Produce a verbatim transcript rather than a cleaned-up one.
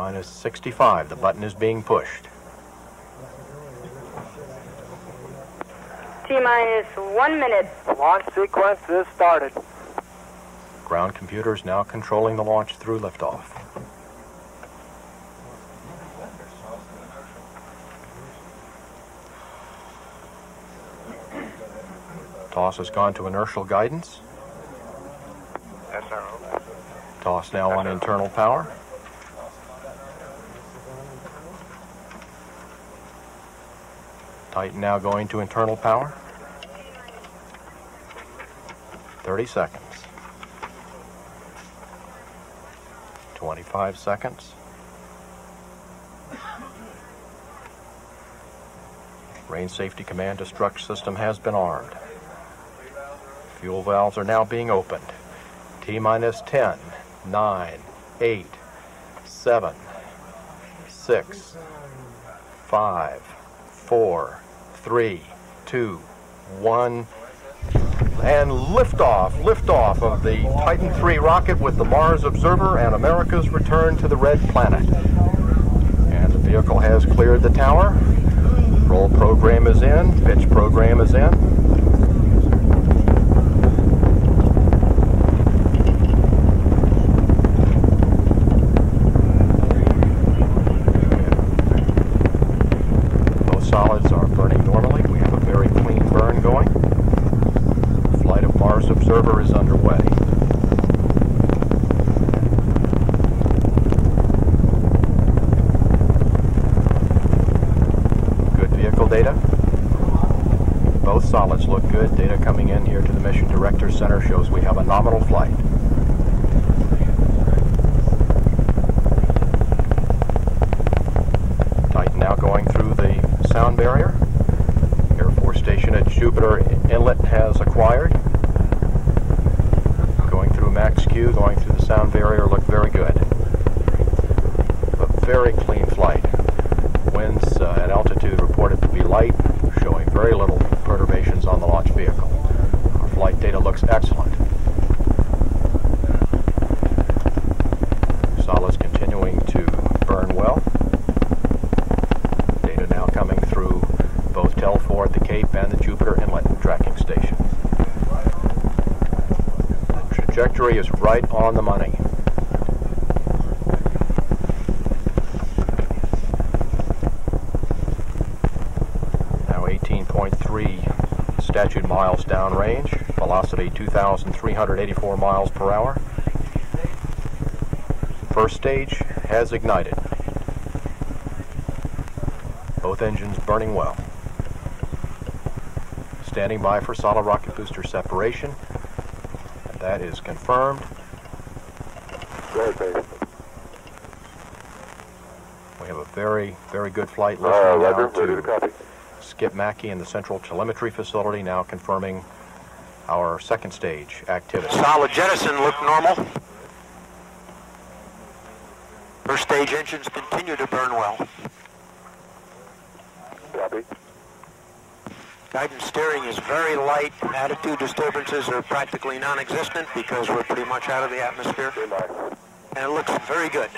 minus sixty-five. The button is being pushed. T minus one minute. Launch sequence is started. Ground computer is now controlling the launch through liftoff. Toss has gone to inertial guidance. S R O. Toss now on internal power. Titan now going to internal power. thirty seconds. twenty-five seconds. Range Safety Command destruct system has been armed. Fuel valves are now being opened. T minus ten, nine, eight, seven, six, five, four, three, two, one, and liftoff, liftoff of the Titan three rocket with the Mars Observer and America's return to the Red Planet. And the vehicle has cleared the tower. Roll program is in, pitch program is in. Solids look good. Data coming in here to the Mission Director Center shows we have a nominal flight. Titan now going through the sound barrier. Air Force Station at Jupiter Inlet has acquired. Going through Max-Q, going through the sound barrier, looked very good. A very clean flight. Winds uh, at altitude reported to be light, showing very little perturbations on the launch vehicle. Our flight data looks excellent. Solids continuing to burn well. Data now coming through both Telfor at the Cape and the Jupiter Inlet tracking station. The trajectory is right on the money. Statute miles downrange, velocity two thousand three hundred eighty-four miles per hour. First stage has ignited. Both engines burning well. Standing by for solid rocket booster separation. That is confirmed. We have a very, very good flight listening now to Skip Mackey in the Central Telemetry Facility, now confirming our second stage activity. Solid jettison looked normal. First stage engines continue to burn well. Copy. Guidance steering is very light. Attitude disturbances are practically non-existent because we're pretty much out of the atmosphere. And it looks very good.